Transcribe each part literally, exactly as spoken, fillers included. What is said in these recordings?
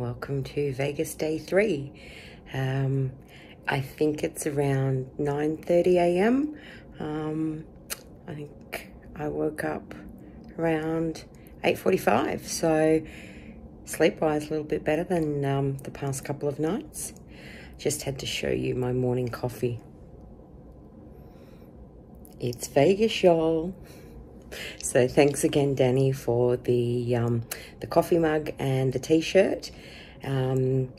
welcome to Vegas day three. Um, I think it's around nine thirty a m Um, I think I woke up around eight forty-five, so sleep-wise a little bit better than um, the past couple of nights. Just had to show you my morning coffee. It's Vegas, y'all. So thanks again, Danny, for the um, the coffee mug and the t-shirt. Um,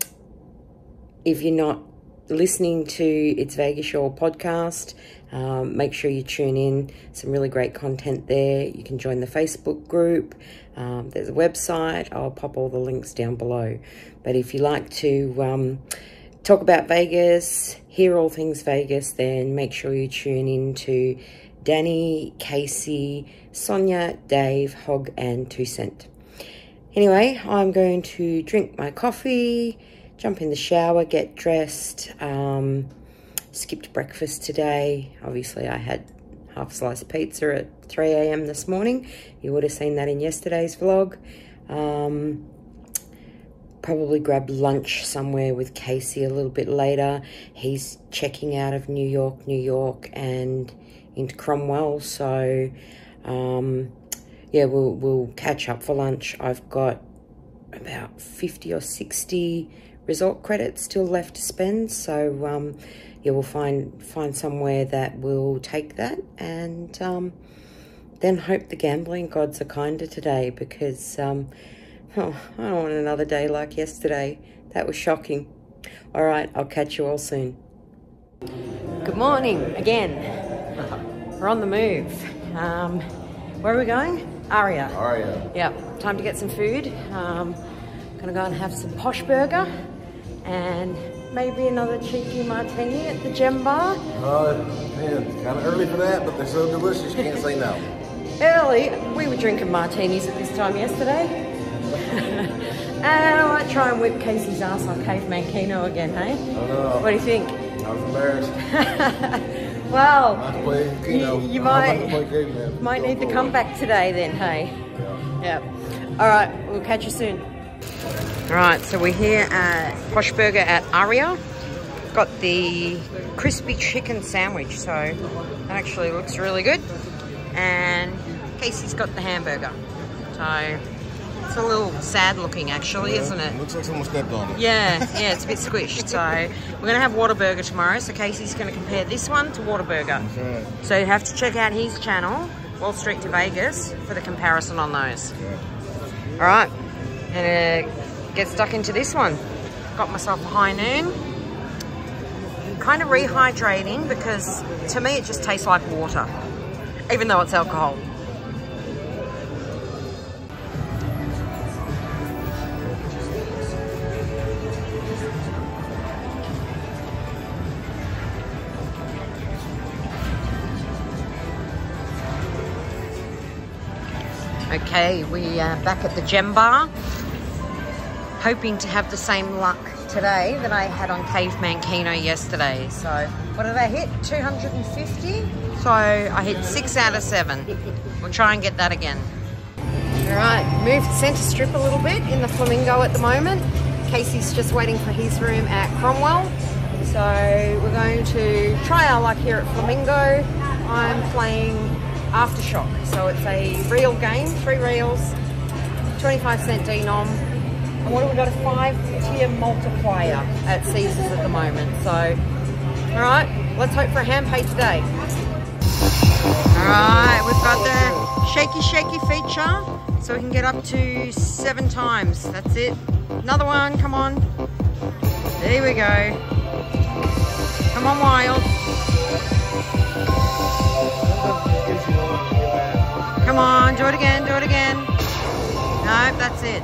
if you're not listening to It's Vegas Y'all podcast, um, make sure you tune in. Some really great content there. You can join the Facebook group. Um, there's a website. I'll pop all the links down below. But if you like to um, talk about Vegas, hear all things Vegas, then make sure you tune in to Danny, Casey, Sonia, Dave, Hogg, and Two Cent. Anyway, I'm going to drink my coffee, jump in the shower, get dressed. Um, skipped breakfast today. Obviously, I had half sliced pizza at three a m this morning. You would have seen that in yesterday's vlog. Um, probably grab lunch somewhere with Casey a little bit later. He's checking out of New York, New York, and into Cromwell, so um, yeah, we'll, we'll catch up for lunch. I've got about fifty or sixty resort credits still left to spend, so um, yeah, we'll find find somewhere that will take that, and um, then hope the gambling gods are kinder today, because um, oh, I don't want another day like yesterday. That was shocking. All right, I'll catch you all soon. Good morning again. We're on the move. Um, where are we going? Aria. Aria. Yep. Time to get some food. Um, gonna go and have some Posh Burger and maybe another cheeky martini at the Gem Bar. Oh, uh, yeah, kind of early for that, but they're so delicious. You can't say no. Early. We were drinking martinis at this time yesterday. And I might try and whip Casey's ass on Caveman Keno again, hey? Oh no. What do you think? I was embarrassed. Well, you, you, you might, might need the comeback today then, hey? Yeah. Yep. All right, we'll catch you soon. All right, so we're here at Posh Burger at Aria. Got the crispy chicken sandwich, so that actually looks really good. And Casey's got the hamburger. So it's a little sad looking, actually, yeah, isn't it? Looks like someone stepped on it. Yeah, yeah, it's a bit squished. So we're going to have Whataburger tomorrow, so Casey's going to compare this one to Whataburger. Okay. So you have to check out his channel, Wall Street to Vegas, for the comparison on those. Yeah. All right, and uh, get stuck into this one. Got myself a high noon. Kind of rehydrating, because to me it just tastes like water, even though it's alcohol. Okay, we are back at the Gem Bar, hoping to have the same luck today that I had on Caveman Keno yesterday. So, what did I hit? two hundred fifty? So, I hit six out of seven. We'll try and get that again. All right, moved Centre Strip a little bit in the Flamingo at the moment. Casey's just waiting for his room at Cromwell. So, we're going to try our luck here at Flamingo. I'm playing Aftershock, so it's a reel game, three reels, twenty-five cent denom, and what have we got? A five tier multiplier at Caesars at the moment. So, all right, let's hope for a hand pay today. All right, we've got the shaky shaky feature, so we can get up to seven times. That's it. Another one, come on. There we go. Come on, Wild. Come on, do it again, do it again. No, that's it.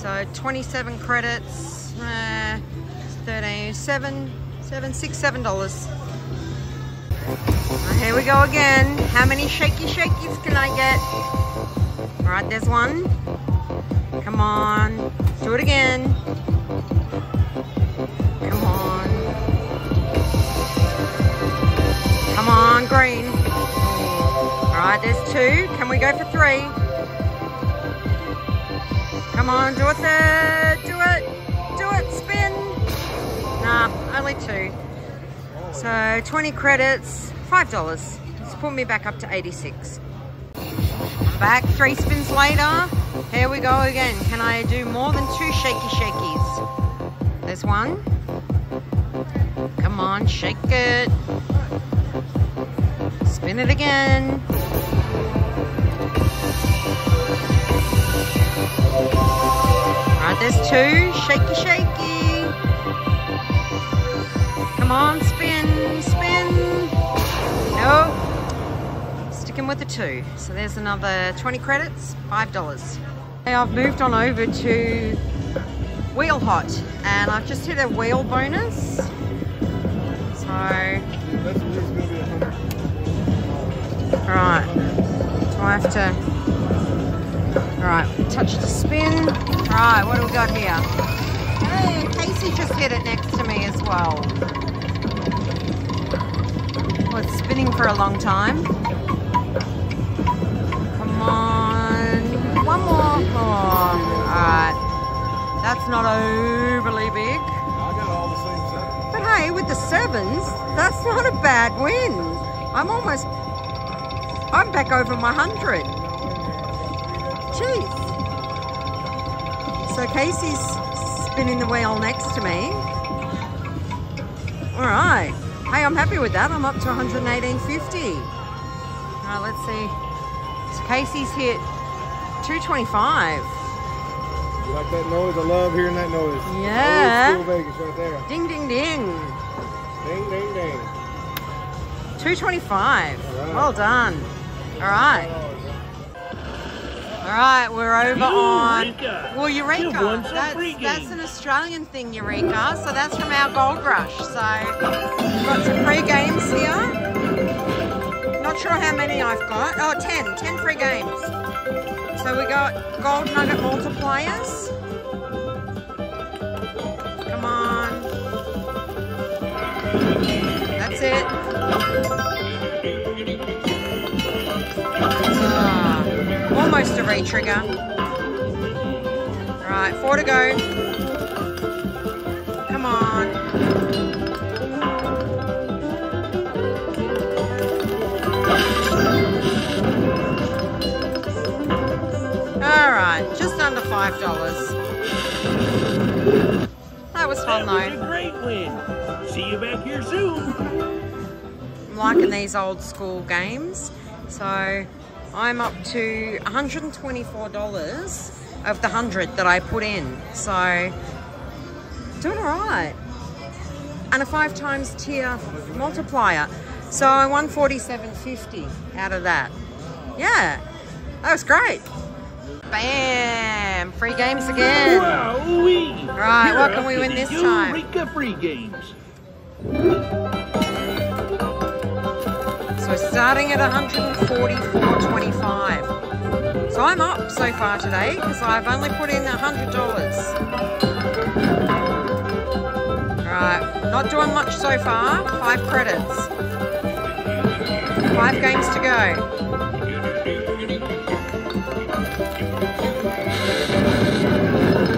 So twenty-seven credits, uh, thirteen, seven, seven, six, seven dollars. Here we go again. How many shaky shakies can I get? All right, there's one. Come on, do it again. Come on. Come on, green. All right, there's two. Can we go for three? Come on, do it there. Do it. only two. So twenty credits, five dollars. It's put me back up to eighty-six. I'm back three spins later. Here we go again. Can I do more than two shaky shakies? There's one. Come on, shake it. Spin it again. All right, there's two. Shaky, shaky. Come on, spin, spin. Nope. Sticking with the two. So there's another twenty credits, five dollars. Hey, I've moved on over to Wheel Hot, and I've just hit a wheel bonus. So. Alright. Do I have to. Alright, touch the spin. Alright, what do we got here? Hey, Casey just hit it next to me as well. Well, it's spinning for a long time. Come on. One more. Oh, alright. That's not overly big. I got all the same sevens. But hey, with the sevens, that's not a bad win. I'm almost... I'm back over my hundred. Jeez. So Casey's spinning the wheel next to me. All right. Hey, I'm happy with that. I'm up to one hundred eighteen fifty. All right, let's see. So Casey's hit two twenty-five. You like that noise? I love hearing that noise. Yeah. Old school Vegas right there. Ding, ding, ding. Ding, ding, ding. two twenty-five. All right. Well done. All right. All right, we're over on Eureka. Well, Eureka. That's, that's an Australian thing, Eureka. So that's from our gold rush. So we've got some free games here. Not sure how many I've got. Oh, ten, ten free games. So we got gold nugget multipliers. Come on. That's it. Uh, Almost a re-trigger. Right, four to go. Come on. Alright, just under five dollars. That was fun though. That was a great win. See you back here soon. I'm liking these old school games. So I'm up to one hundred twenty-four dollars of the hundred that I put in. So, doing all right. And a five times tier multiplier. So I won forty-seven fifty out of that. Yeah, that was great. Bam, free games again. Wow-wee. Right, what can we win this time? Eureka free games. So we're starting at one hundred forty-four twenty-five. So I'm up so far today because I've only put in one hundred dollars. Alright, not doing much so far. Five credits. Five games to go.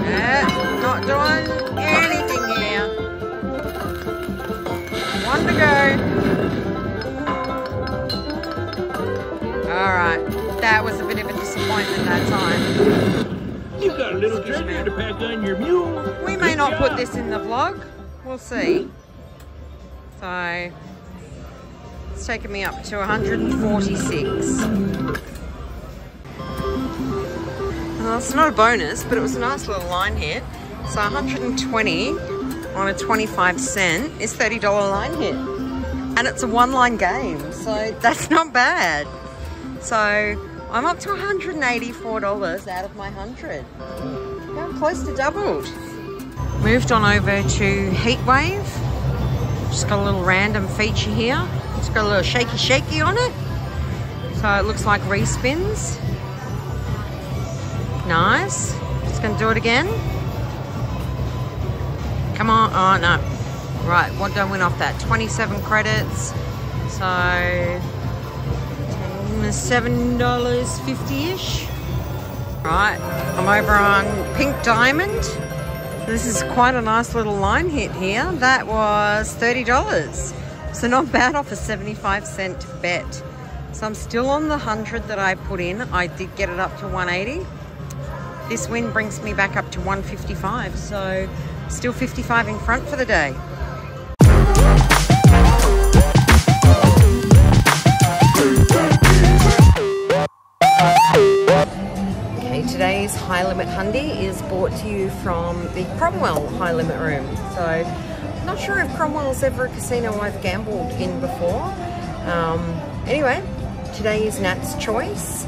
Yeah, not doing anything here. One to go. Alright, that was a bit of a disappointment that time. You got a little treasure to pack on your mule. We may not put this in the vlog. We'll see. So, it's taken me up to one hundred forty-six. Well, it's not a bonus, but it was a nice little line hit. So one hundred twenty on a twenty-five cent is thirty dollar line hit. And it's a one line game, so that's not bad. So I'm up to one hundred eighty-four dollars out of my hundred. I'm close to doubled. Moved on over to Heatwave. Just got a little random feature here. It's got a little shaky shaky on it. So it looks like respins. Nice. Just gonna do it again. Come on, oh no. Right, what did I win off that? twenty-seven credits. So seven dollars fifty-ish. Right, I'm over on Pink Diamond. This is quite a nice little line hit here. That was thirty dollars. So not bad off a seventy-five cent bet. So I'm still on the one hundred that I put in. I did get it up to one eighty. This win brings me back up to one fifty-five. So still fifty-five in front for the day. Today's High Limit Hundy is brought to you from the Cromwell High Limit Room. So, I'm not sure if Cromwell's ever a casino I've gambled in before. Um, anyway, today is Nat's choice.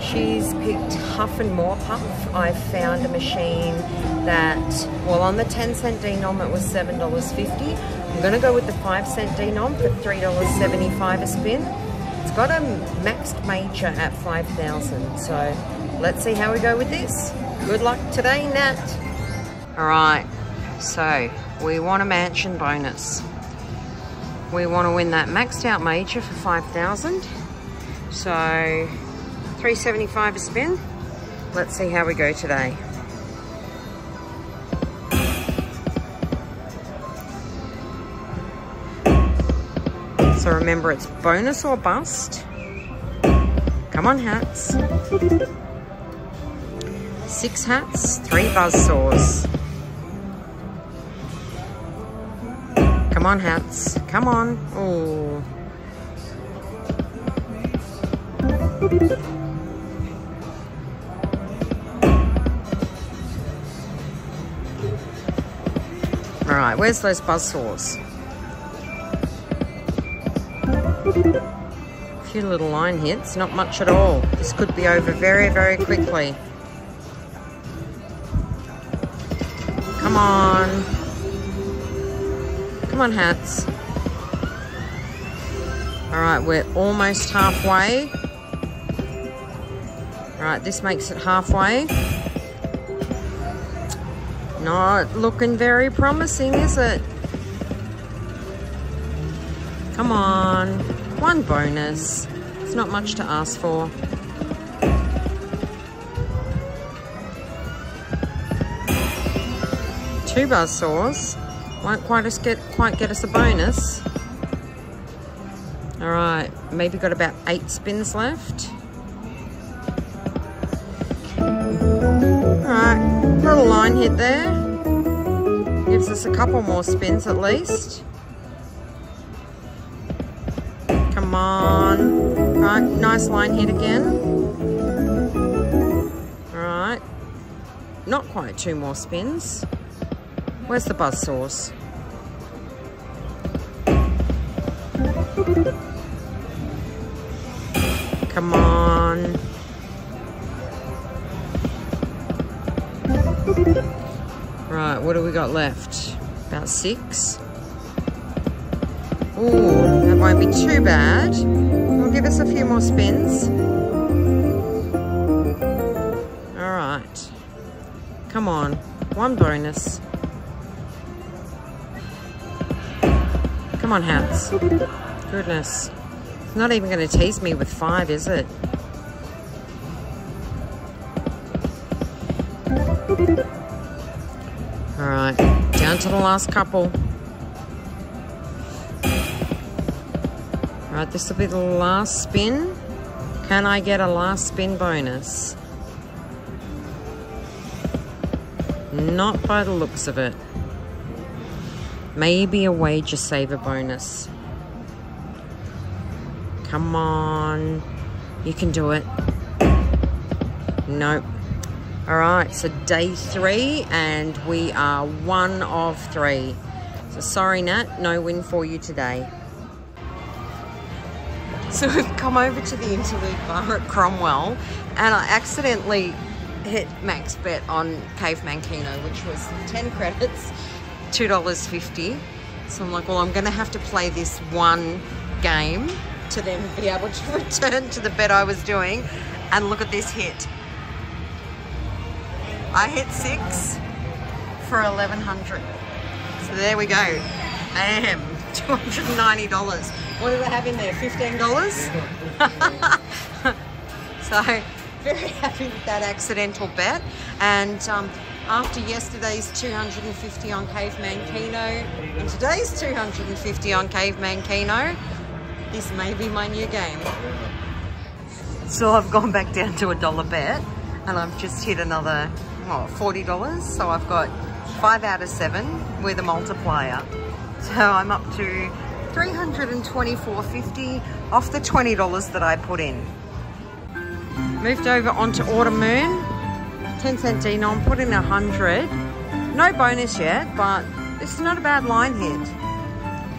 She's picked Huff and More Puff. I found a machine that, well, on the ten cent denom it was seven dollars fifty. I'm going to go with the five cent denom, put three dollars seventy-five a spin. It's got a maxed major at five thousand, so... let's see how we go with this. Good luck today, Nat. All right, so we want a mansion bonus. We want to win that maxed out major for five thousand. So three seventy-five a spin. Let's see how we go today. So remember, it's bonus or bust. Come on, hats. Six hats, three buzzsaws. Come on, hats. Come on. Ooh. All right, where's those buzzsaws? A few little line hits, not much at all. This could be over very, very quickly. Come on. Come on, hats. All right, we're almost halfway. All right, this makes it halfway. Not looking very promising, is it? Come on. One bonus. It's not much to ask for. Two buzzsaws won't quite us get quite get us a bonus. All right, maybe got about eight spins left. All right, little line hit there. Gives us a couple more spins at least. Come on. All right, nice line hit again. All right, not quite two more spins. Where's the buzz sauce? Come on. Right, what do we got left? About six. Ooh, that won't be too bad. We'll give us a few more spins. All right. Come on, one bonus. Come on, hats. Goodness. It's not even going to tease me with five, is it? All right. Down to the last couple. All right, this will be the last spin. Can I get a last spin bonus? Not by the looks of it. Maybe a wager saver bonus. Come on. You can do it. Nope. All right, so day three, and we are one of three. So sorry, Nat, no win for you today. So we've come over to the Interlude Bar at Cromwell, and I accidentally hit max bet on Caveman Keno, which was ten credits. two dollars fifty. So I'm like, well, I'm going to have to play this one game to then be able to return to the bet I was doing. And look at this hit. I hit six for eleven hundred. So there we go. Damn, two hundred ninety dollars. What did I have in there? fifteen dollars? So very happy with that accidental bet. And um, After yesterday's two hundred fifty on Caveman Keno and today's two hundred fifty on Caveman Keno, this may be my new game. So I've gone back down to a dollar bet and I've just hit another, what, forty dollars. So I've got five out of seven with a multiplier. So I'm up to three hundred twenty-four fifty off the twenty dollars that I put in. Moved over onto Autumn Moon. ten cent denom, put in a hundred. No bonus yet, but this is not a bad line hit.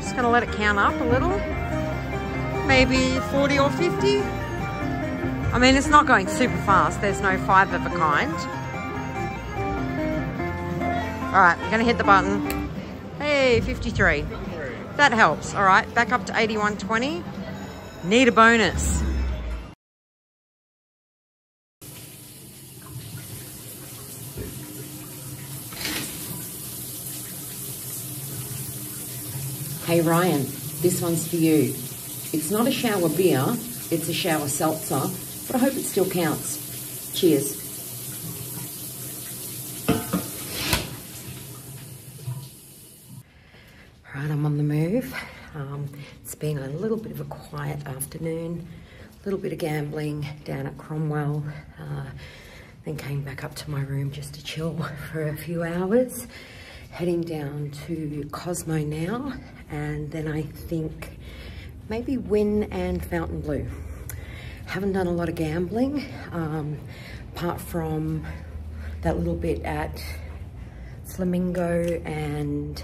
Just gonna let it count up a little. Maybe forty or fifty. I mean, it's not going super fast. There's no five of a kind. All right, I'm gonna hit the button. Hey, fifty-three. That helps, all right. Back up to eighty-one twenty. Need a bonus. Hey Ryan, this one's for you. It's not a shower beer, it's a shower seltzer, but I hope it still counts. Cheers. Right, I'm on the move. Um, it's been a little bit of a quiet afternoon, a little bit of gambling down at Cromwell, uh, then came back up to my room just to chill for a few hours. Heading down to Cosmo now, and then I think maybe Wynn and Fountain Blue. Haven't done a lot of gambling, um, apart from that little bit at Flamingo and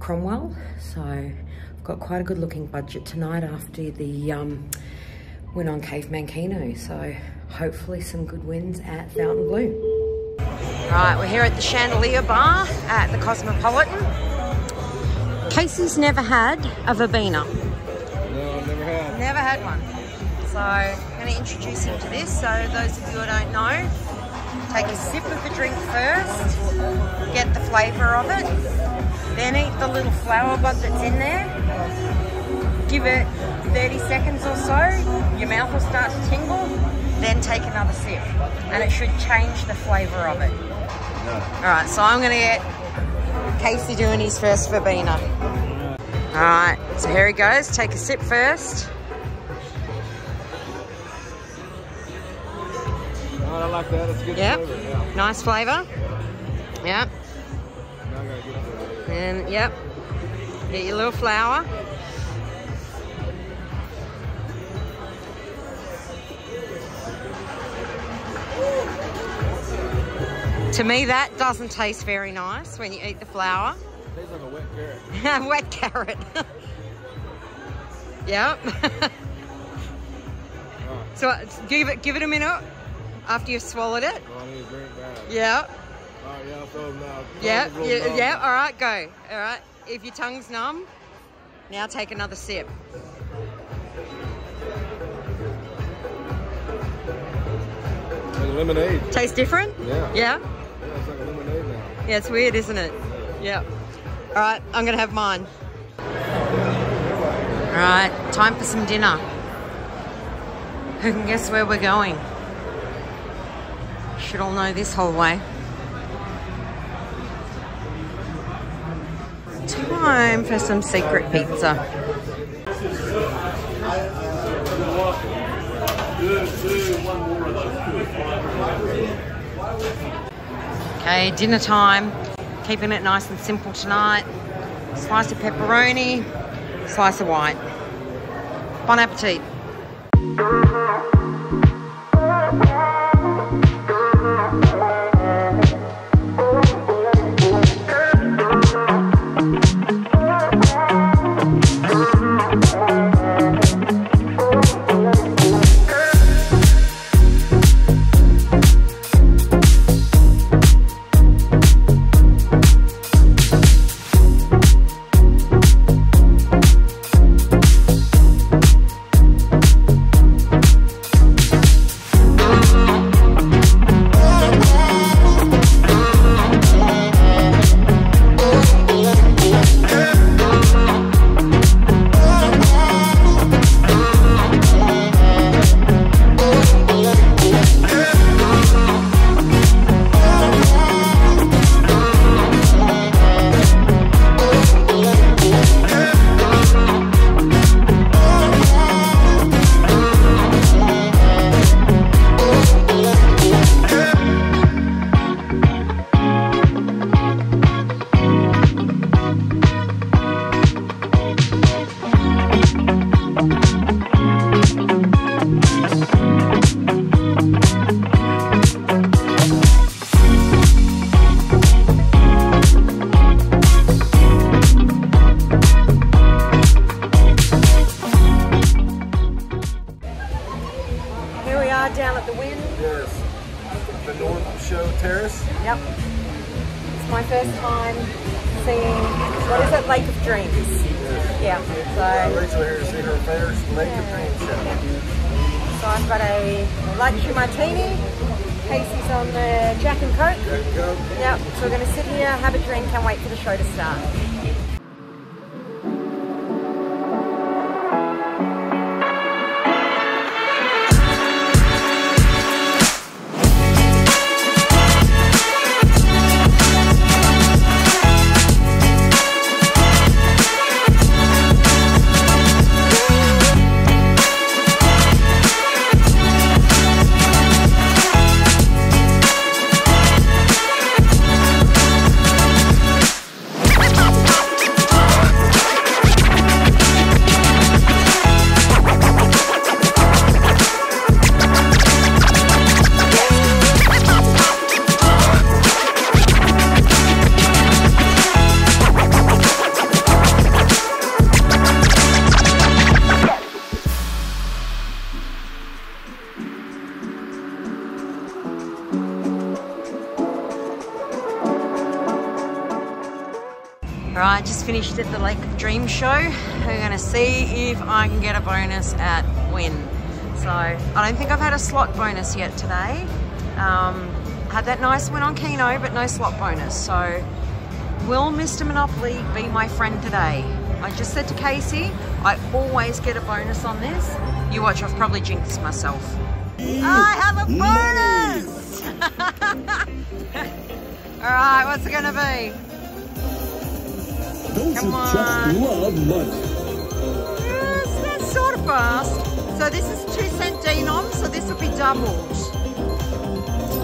Cromwell. So I've got quite a good looking budget tonight after the um, win on Caveman Keno. So hopefully some good wins at Fountain Blue. Right, we're here at the Chandelier Bar at the Cosmopolitan. Casey's never had a verbena. No, I've never had. Never had one. So I'm going to introduce him to this. So those of you who don't know, take a sip of the drink first, get the flavour of it, then eat the little flower bud that's in there. Give it thirty seconds or so, your mouth will start to tingle, then take another sip, and it should change the flavour of it. No. Alright, so I'm going to get Casey doing his first verbena. Alright, so here he goes. Take a sip first. Oh, I like that. It's good yep. flavour. Yeah. Nice flavour. Yep. And, yep. Get your little flower. To me, that doesn't taste very nice when you eat the flour. It tastes like a wet carrot. Wet carrot. Yep. Oh. So give it, give it a minute after you've swallowed it. Oh, I need to drink that. Yep. Oh, yeah, I feel numb. Yep. Yeah, numb. Yeah. All right, go. All right. If your tongue's numb, now take another sip. Like lemonade. Tastes different. Yeah. Yeah. It's like a lemonade now. Yeah, it's weird, isn't it? Yeah. All right, I'm gonna have mine. All right, time for some dinner. Who can guess where we're going? Should all know this whole way. Time for some secret pizza. Okay, dinner time. Keeping it nice and simple tonight. Slice of pepperoni, slice of white. Bon appetit. What is it? Lake of Dreams. Yeah. So I originally here to see her first Lake of Dreams show. So I've got a luxury martini. Casey's on the Jack and Coke. Jack and Coke. Yeah. So we're going to sit here, have a drink, and wait for the show to start. Alright, just finished at the Lake of Dreams show. We're gonna see if I can get a bonus at win. So I don't think I've had a slot bonus yet today. Um, had that nice win on Keno, but no slot bonus. So will Mister Monopoly be my friend today? I just said to Casey, I always get a bonus on this. You watch, I've probably jinxed myself. I have a bonus! Alright, what's it gonna be? Those Come on. Just love money. Yes, that's sort of fast. So this is two cent denom, so this will be doubled.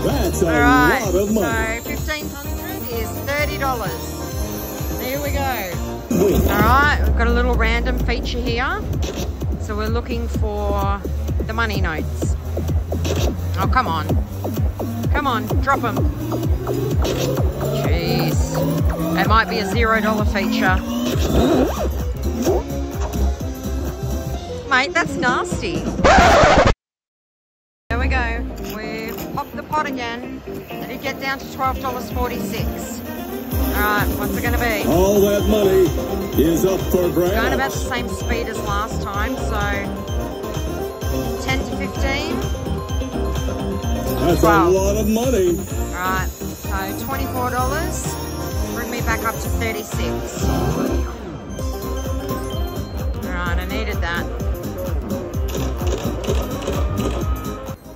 That's All a right. lot of money. So fifteen hundred is thirty dollars. There we go. Wait. All right, we've got a little random feature here. So we're looking for the money notes. Oh, come on. Come on, drop them. Jeez. It might be a zero dollar feature. Mate, that's nasty. There we go. We've popped the pot again. Did it get down to twelve dollars and forty-six cents? Alright, what's it going to be? All that money is up for grabs. Going about the same speed as last time, so ten to fifteen. That's wow. a lot of money. All right, so twenty-four dollars. Bring me back up to thirty-six. All right, I needed that.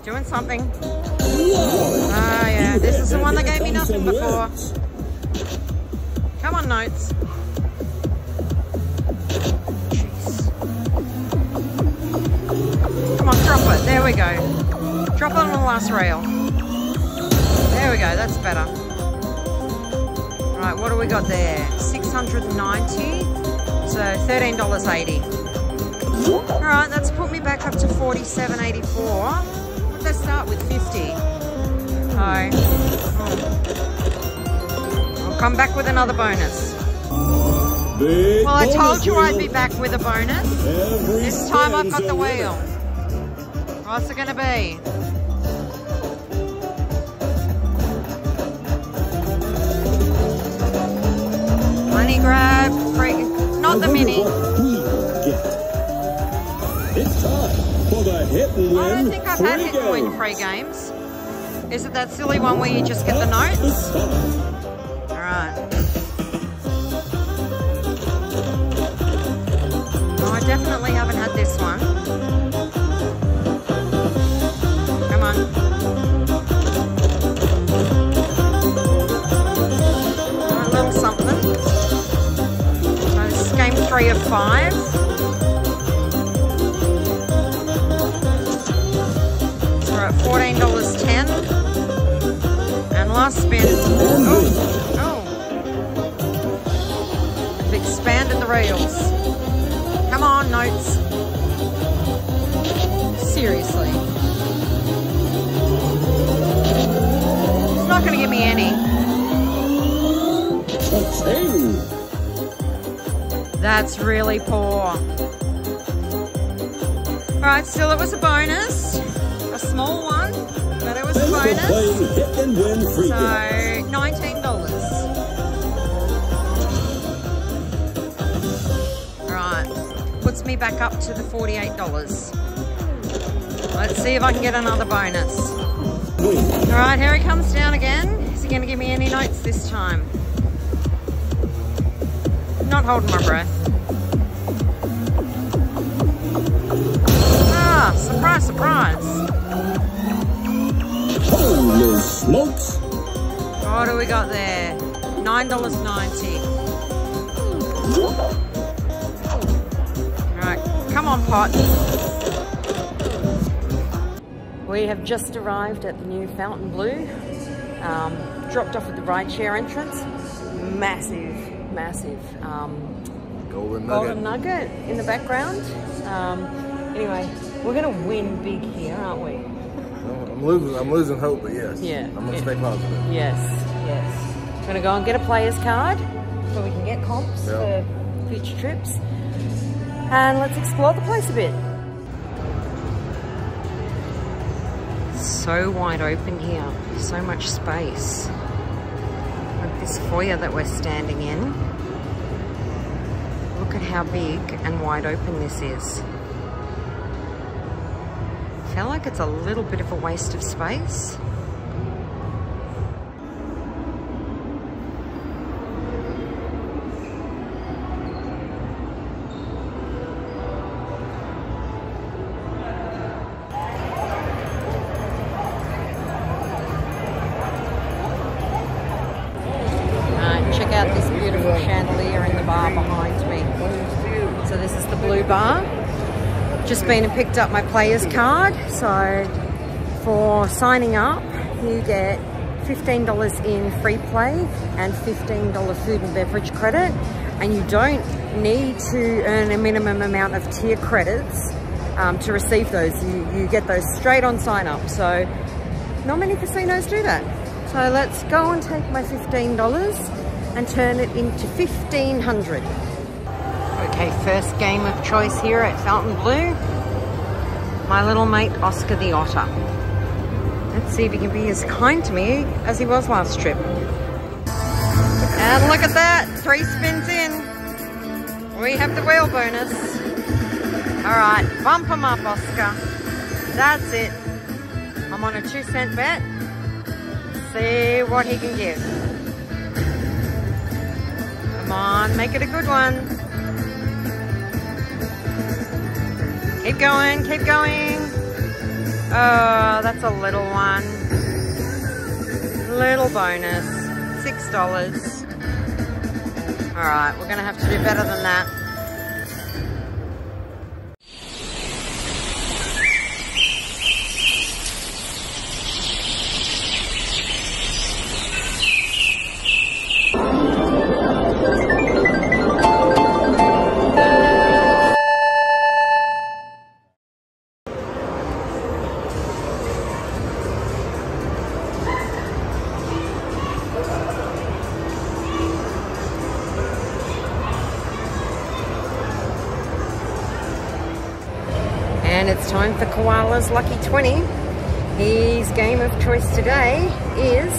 Doing something. Oh yeah, this is the one that gave me nothing before. Come on, notes. Jeez. Come on, drop it. There we go. Drop it on the last rail. There we go, that's better. All right, what do we got there? six hundred ninety, so thirteen dollars and eighty cents. All right, that's put me back up to forty-seven dollars and eighty-four cents. Let's start with fifty. Right. Oh. I'll come back with another bonus. Big well, I told you I'd be back with a bonus. This time I've got the wheel. What's it gonna be? Money grab, free, not the mini. It's time for the hit and win. I don't think I've had hit and win free games. Is it that silly one where you just get the notes? All right. Oh, I definitely haven't had this one. Three of five. We're at fourteen dollars ten. And last spin. Oh, oh! I've expanded the rails. Come on, notes. Seriously, it's not going to give me any. That's really poor. Alright, still it was a bonus. A small one, but it was a bonus. So, nineteen dollars. puts me back up to the forty-eight dollars. Let's see if I can get another bonus. All right, here he comes down again. Is he gonna give me any notes this time? Not holding my breath. Ah, surprise, surprise. Holy smokes. What do we got there? nine dollars ninety. Come on, pot. We have just arrived at the new Fountain Blue. Um, dropped off at the rideshare entrance. Massive, massive um, golden, golden nugget. nugget in the background. Um, anyway, we're going to win big here, aren't we? Well, I'm losing, I'm losing hope, but yes. Yeah. I'm going to stay positive. Yes, yes. We're going to go and get a player's card so we can get comps yep. for future trips. And let's explore the place a bit. So wide open here, so much space. Like this foyer that we're standing in. Look at how big and wide open this is. I feel like it's a little bit of a waste of space. Been and picked up my player's card. So for signing up you get fifteen dollars in free play and fifteen dollars food and beverage credit, and you don't need to earn a minimum amount of tier credits um, to receive those. You, you get those straight on sign up, so not many casinos do that. So let's go and take my fifteen dollars and turn it into fifteen hundred. Okay, first game of choice here at Fountain Blue. My little mate, Oscar the Otter. Let's see if he can be as kind to me as he was last trip. And look at that, three spins in. We have the wheel bonus. All right, bump him up, Oscar. That's it. I'm on a two cent bet. See what he can give. Come on, make it a good one. Keep going, keep going. Oh, that's a little one. Little bonus, six dollars. All right, we're gonna have to do better than that. Time for Koala's Lucky twenty. His game of choice today is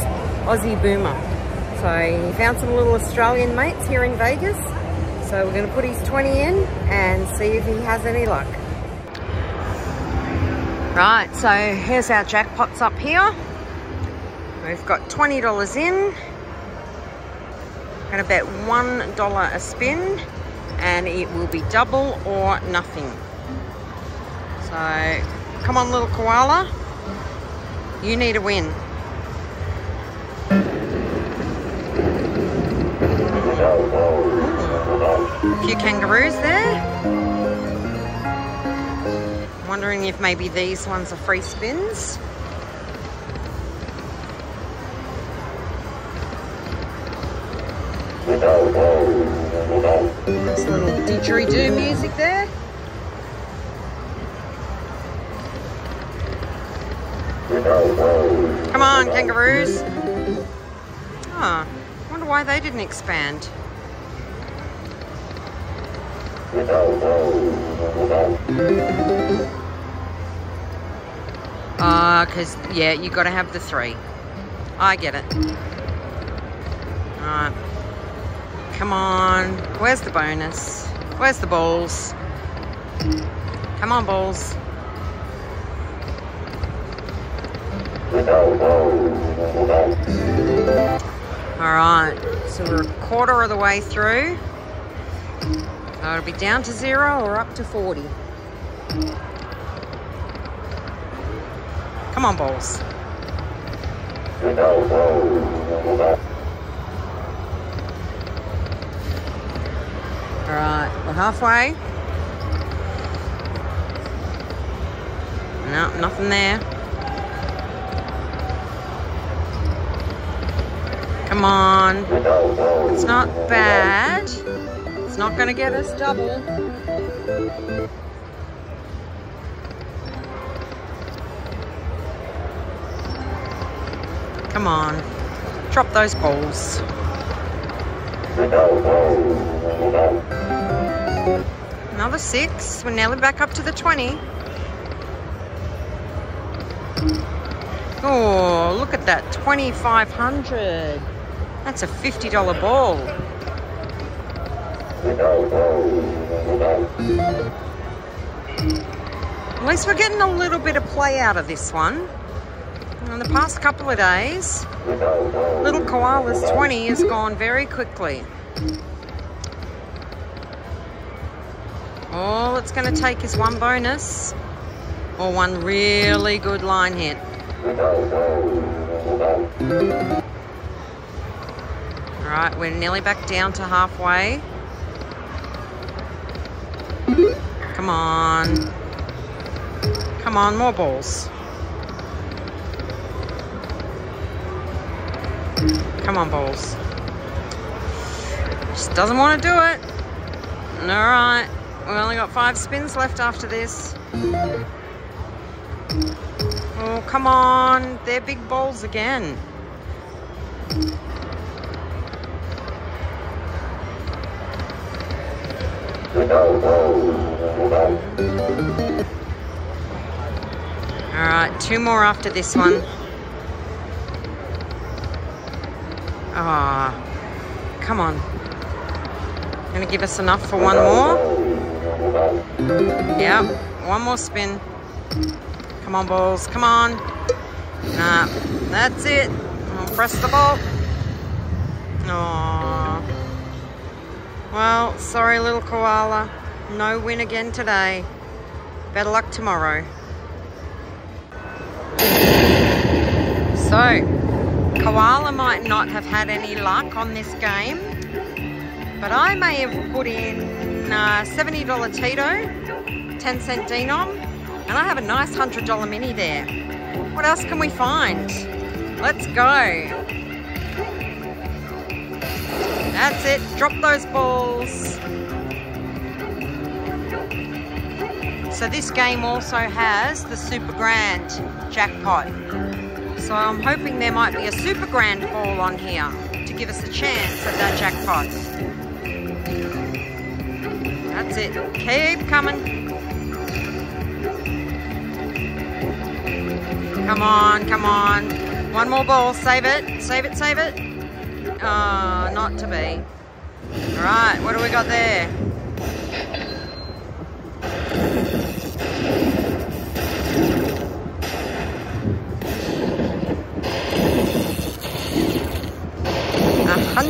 Aussie Boomer. So he found some little Australian mates here in Vegas. So we're going to put his twenty in and see if he has any luck. Right, so here's our jackpots up here. We've got twenty dollars in. I'm going to bet one dollar a spin and it will be double or nothing. So, come on little koala, you need a win. A few kangaroos there. I'm wondering if maybe these ones are free spins. There's a little didgeridoo music there. Come on, kangaroos. Ah, oh, wonder why they didn't expand. Ah, uh, because, yeah, you got to have the three. I get it. Alright. Come on. Where's the bonus? Where's the balls? Come on, Bowls. Alright, so we're a quarter of the way through. It'll be down to zero or up to forty. Come on, Bowls. Alright, we're halfway. No, nope, nothing there. Come on. It's not bad. It's not going to get us double. Come on. Drop those balls. Another six. We're nearly back up to the twenty. Oh, look at that, twenty-five hundred. That's a fifty dollar ball. At least we're getting a little bit of play out of this one. In the past couple of days, Little Koala's twenty has gone very quickly. All it's going to take is one bonus or one really good line hit. Alright, we're nearly back down to halfway. Come on. Come on, more balls. Come on, balls. Just doesn't want to do it. Alright, we've only got five spins left after this. Oh, come on. They're big balls again. Alright, two more after this one. Ah, oh, come on. Gonna give us enough for one more? Yep, one more spin. Come on, balls, come on. Nah, that's it. I'll press the ball. Aww. Well, sorry, Little Koala. No win again today. Better luck tomorrow. So, Koala might not have had any luck on this game, but I may have put in uh, seventy dollar Tito, ten cent Denom, and I have a nice one hundred dollar mini there. What else can we find? Let's go. That's it. Drop those balls. So this game also has the Super Grand jackpot. So I'm hoping there might be a Super Grand ball on here to give us a chance at that jackpot. That's it. Keep coming. Come on, come on. One more ball. Save it. Save it, save it. Oh, not to be. All right, what do we got there?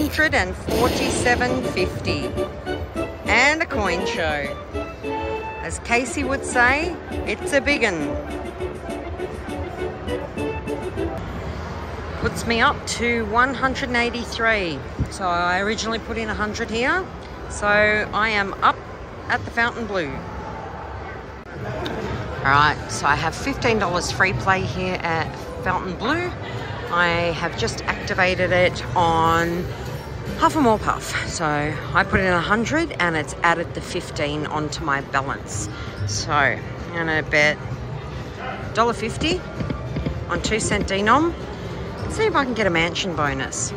one forty-seven fifty. And a coin show. As Casey would say, it's a big un. Puts me up to one hundred eighty-three. So I originally put in one hundred here. So I am up at the Fontainebleau. All right, so I have fifteen dollars free play here at Fontainebleau. I have just activated it on Huff and More Puff. So I put in one hundred and it's added the fifteen onto my balance. So I'm gonna bet one dollar fifty on two cent denom. See if I can get a mansion bonus.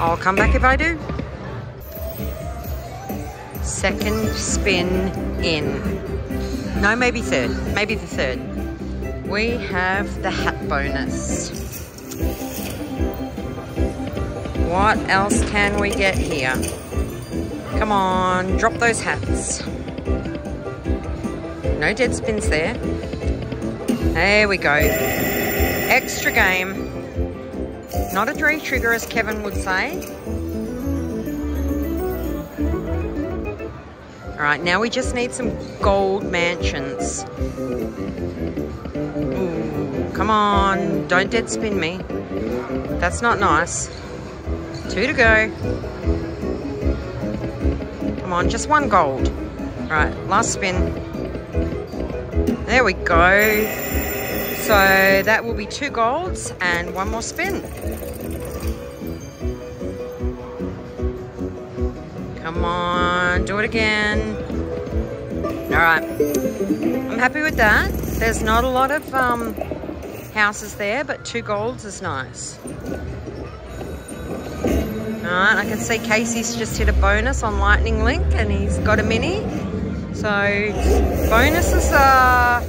I'll come back if I do. Second spin in. No, maybe third. Maybe the third. We have the hat bonus. What else can we get here? Come on, drop those hats. No dead spins there. There we go. Extra game. Not a three trigger, as Kevin would say. All right, now we just need some gold mansions. Ooh, come on, don't dead spin me. That's not nice. Two to go. Come on, just one gold. All right, last spin. There we go. So that will be two golds and one more spin. Come on, do it again. All right, I'm happy with that. There's not a lot of um, houses there, but two golds is nice. All right, I can see Casey's just hit a bonus on Lightning Link and he's got a mini. So bonuses are,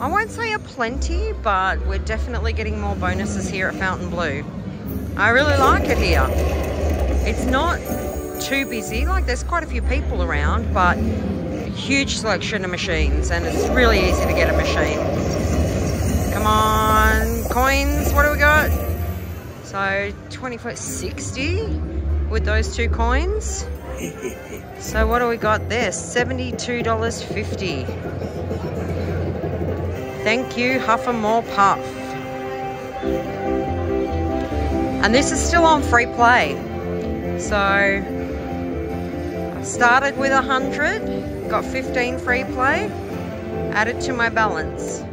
I won't say a plenty, but we're definitely getting more bonuses here at Fontainebleau. I really like it here. It's not too busy, like there's quite a few people around, but huge selection of machines, and it's really easy to get a machine. Come on, coins, what do we got? So twenty-four sixty with those two coins. So what do we got there? seventy-two dollars fifty. Thank you, Huff and More Puff. And this is still on free play. So started with one hundred, got fifteen free play, added to my balance.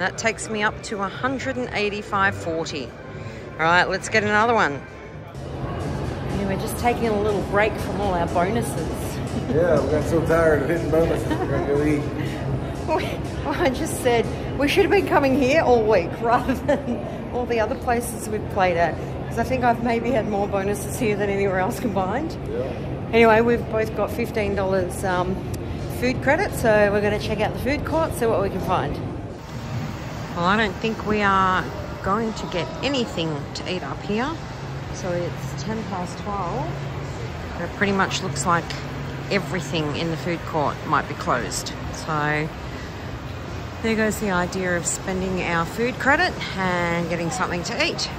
That takes me up to one hundred eighty-five forty. All right, let's get another one. And we're just taking a little break from all our bonuses. Yeah, we got so tired of hitting bonuses, we're gonna go eat. I just said, we should have been coming here all week rather than all the other places we've played at. Because I think I've maybe had more bonuses here than anywhere else combined. Yeah. Anyway, we've both got fifteen dollars um, food credit, so we're going to check out the food court, see what we can find. Well, I don't think we are going to get anything to eat up here. So it's ten past twelve. But it pretty much looks like everything in the food court might be closed. So there goes the idea of spending our food credit and getting something to eat.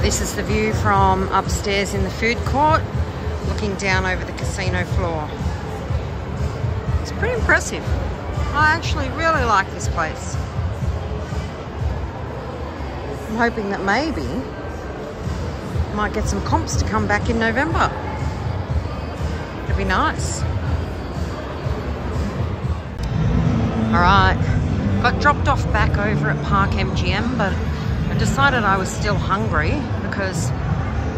This is the view from upstairs in the food court, looking down over the casino floor. It's pretty impressive. I actually really like this place. I'm hoping that maybe I might get some comps to come back in November. It'd be nice. All right, got dropped off back over at Park M G M, but I decided I was still hungry because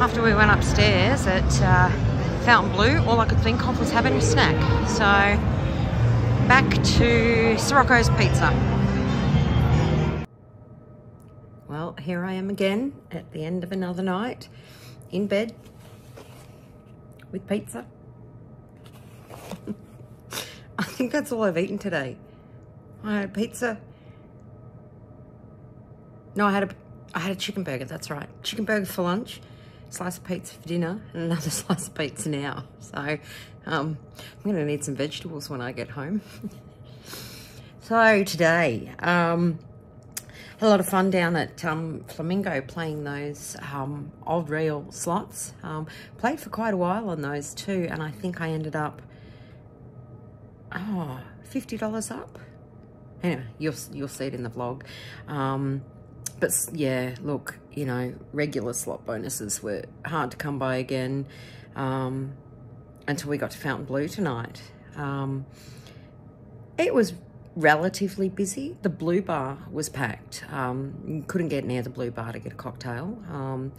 after we went upstairs at uh, Fontainebleau, all I could think of was having a snack. So back to Sirocco's Pizza. Well, here I am again at the end of another night in bed with pizza. I think that's all I've eaten today. I had pizza. No, I had a, I had a chicken burger, that's right. Chicken burger for lunch, slice of pizza for dinner, and another slice of pizza now. So um, I'm gonna need some vegetables when I get home. So today, um, had a lot of fun down at um, Flamingo playing those um, old reel slots. Um, played for quite a while on those too, and I think I ended up, oh, fifty dollars up. Anyway, you'll, you'll see it in the vlog. Um, But yeah, look, you know, regular slot bonuses were hard to come by again um, until we got to Fontainebleau tonight. Um, it was relatively busy. The Blue Bar was packed. Um, you couldn't get near the Blue Bar to get a cocktail. Um,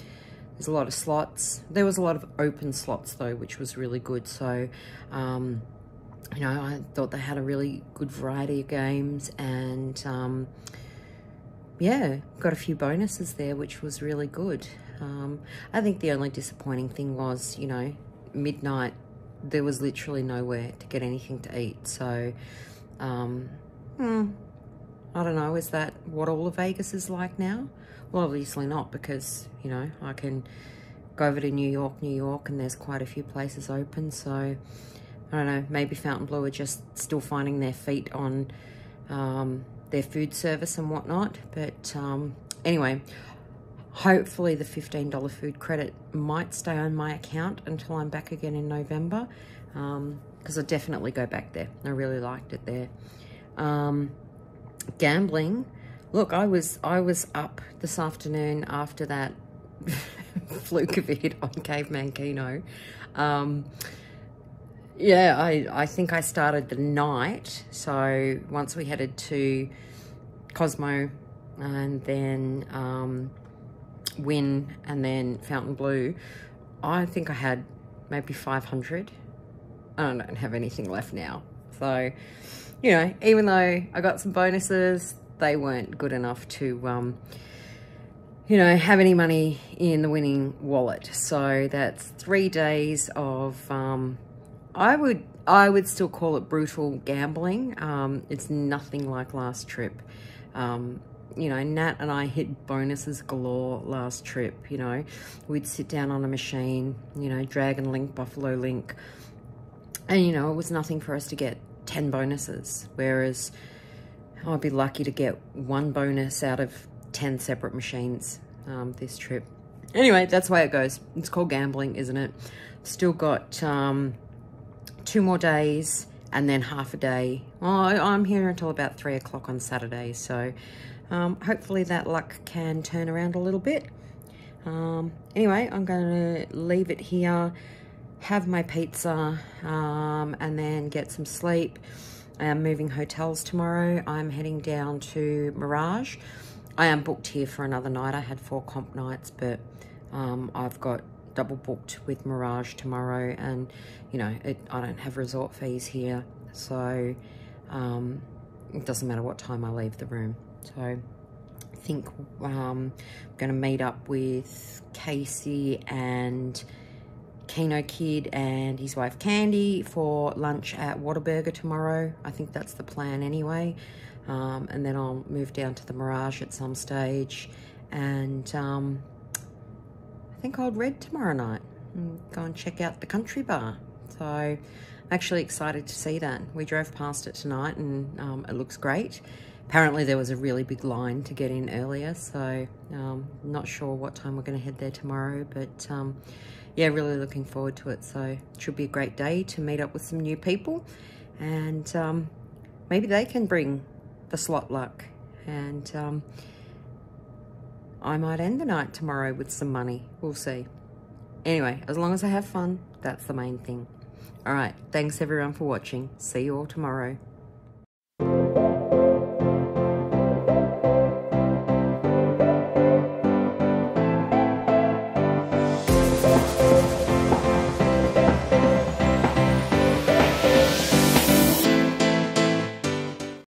there's a lot of slots. There was a lot of open slots though, which was really good. So, um, you know, I thought they had a really good variety of games and... Um, yeah, got a few bonuses there, which was really good. Um, I think the only disappointing thing was, you know, midnight, there was literally nowhere to get anything to eat. So, um, hmm, I don't know, is that what all of Vegas is like now? Well, obviously not, because, you know, I can go over to New York, New York, and there's quite a few places open. So I don't know, maybe Fontainebleau are just still finding their feet on um, their food service and whatnot. But um, anyway, hopefully the fifteen dollar food credit might stay on my account until I'm back again in November, because um, I'll definitely go back there. I really liked it there. Um, gambling. Look, I was I was up this afternoon after that fluke of it on Caveman Keno. Um, yeah, I, I think I started the night. So once we headed to Cosmo and then um, Wynn and then Fontainebleau, I think I had maybe five hundred. I don't have anything left now. So, you know, even though I got some bonuses, they weren't good enough to, um, you know, have any money in the winning wallet. So that's three days of, um, I would, I would still call it brutal gambling. Um, it's nothing like last trip. Um, you know, Nat and I hit bonuses galore last trip. You know, we'd sit down on a machine, you know, Dragon Link, Buffalo Link. And, you know, it was nothing for us to get ten bonuses, whereas I'd be lucky to get one bonus out of ten separate machines um, this trip. Anyway, that's the way it goes. It's called gambling, isn't it? Still got um, two more days and then half a day. Well, I, I'm here until about three o'clock on Saturday, so um, hopefully that luck can turn around a little bit. Um, anyway, I'm going to leave it here, have my pizza, um, and then get some sleep. I am moving hotels tomorrow. I'm heading down to Mirage. I am booked here for another night. I had four comp nights, but um, I've got double booked with Mirage tomorrow, and you know, it, I don't have resort fees here, so um, it doesn't matter what time I leave the room. So I think um, I'm gonna meet up with Casey and Keno Kid and his wife Candy for lunch at Whataburger tomorrow. I think that's the plan anyway. Um, and then I'll move down to the Mirage at some stage. And um, I think I'll read tomorrow night and go and check out the Country Bar. So I'm actually excited to see that. We drove past it tonight and um, it looks great. Apparently there was a really big line to get in earlier, so um, not sure what time we're going to head there tomorrow, but um, yeah, really looking forward to it. So it should be a great day to meet up with some new people, and um, maybe they can bring the slot luck, and um, I might end the night tomorrow with some money. We'll see. Anyway, as long as I have fun, that's the main thing. All right, thanks everyone for watching. See you all tomorrow.